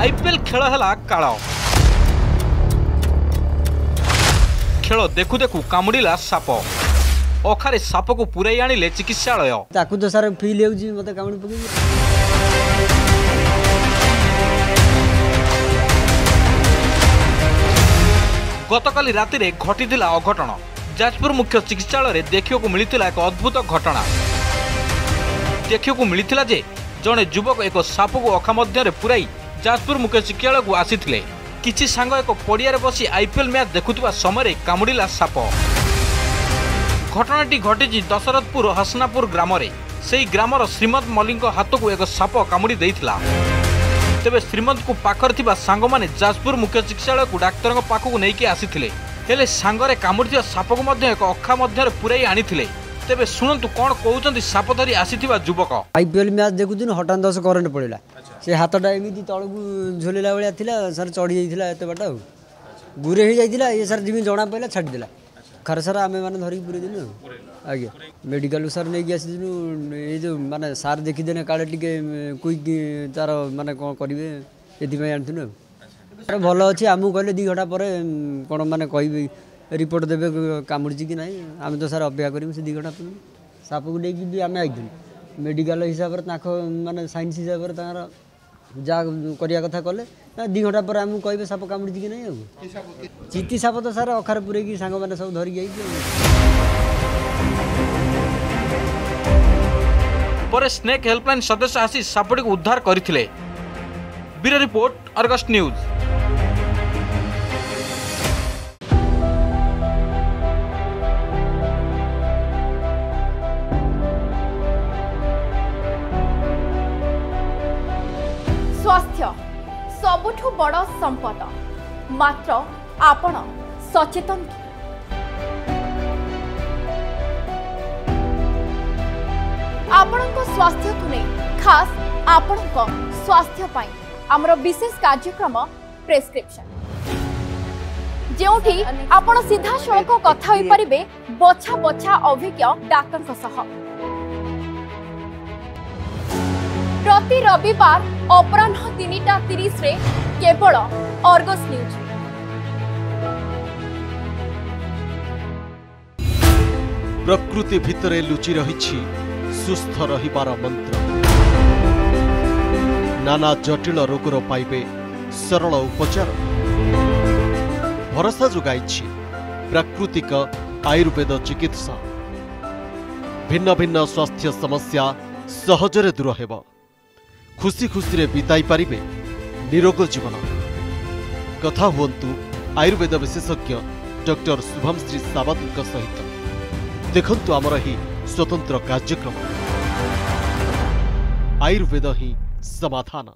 IPL खेल है काल खेल देखु देखु कामुड़िला साप अखारे साप को पूरे आनिले चिकित्सालय ताकू तो सारे फील होउजी मते कामुड़ी पके गतकाली राति घटी अघटन जाजपुर मुख्य चिकित्सालय देखने को मिलता एक अद्भुत घटना देखने को मिलता जे जड़े युवक एक साप को अखा मध्य पुराई जाजपुर मुख्य चिकित्सालय को आसीथिले किछि सांग एक पड़िया बसी आईपीएल मैच देखुवा समय कामुड़िला साप। घटनाटी घटी दशरथपुर हसनापुर ग्राम से ग्रामर श्रीमंत मल्लिक हाथ को एक साप कामुड़ी देइथिला। तेबे श्रीमंत को पाखर थिबा सांग माने जाजपुर मुख्य चिकित्सालय को डाक्तर पाखक नहीं आसीथिले हेले सांगरे कामुड़िथिबा साप को मध्य एक अखा मध्य पुराई आनिथिले। तेबे सुनंतु कोन कहउचंती साप धरी आसीथिबा युवक। आईपीएल मैच देखुथिन हठात दस करंट पड़िला से हाथटा एमिति तळकु झोलिला बळिया थिला सर चढ़ी जाइथिला एते बाटा गुरे ही जाइथिला ये सर जिमी जना पइला छाडी दिला खर सर आमे माने धरी पुरे दिनु आगे मेडिकल सर नहीं गया ये जो माने सार देखी देने काले टिके क्विक तार माने कौन करेंगे ये आनु सर भल अच्छे आमको कहले दी घंटा पर कौन माने कह रिपोर्ट देवे कामुड़ी कि ना आम तो सर अपेक्षा करूँ से दी घंटा पर साप को लेकिन भी आम आई मेडिकल हिसाब से मानने सैंस हिसाब से जहाँ करिया कथा कले दी घंटा पर आम कहे साप कामुड़ी कि ना चीती साप तो सर अखार पूरे सांग मैंने सब धरिक पर स्नेक हेल्पलाइन सदस्य आसी सापटी को उद्धार करथिले। Bureau report Argus news. स्वास्थ्य सबुठु बड़ संपद मात्र आपण सचेतन आपण को स्वास्थ्य को नहीं खास आपण को स्वास्थ्य पाई आमर विशेष कार्यक्रम प्रेस्क्रिप्शन जेउठी आपण सीधा सड़क कथा होई परिबे बोछा बोछा अभिज्ञ डाक्टर को सह प्रति रविवार अपराह्न 3:30 रे केवल अर्गस न्यूज। प्रकृति भितरे लुचि रही सुस्थ रहिबार मंत्र नाना जटिल रोगर पाइबे सरल उपचार भरोसा जोगाइछि प्राकृतिक आयुर्वेद चिकित्सा भिन्न भिन्न स्वास्थ्य समस्या सहजरे दूर हेब खुशी खुशी बिताई पारिबे निरोग जीवन। कथा हुअन्तु आयुर्वेद विशेषज्ञ डॉक्टर शुभमश्री सावंतଙ୍କ सहित देखन्तु आमर ही स्वतंत्र कार्यक्रम आयुर्वेद ही समाधान।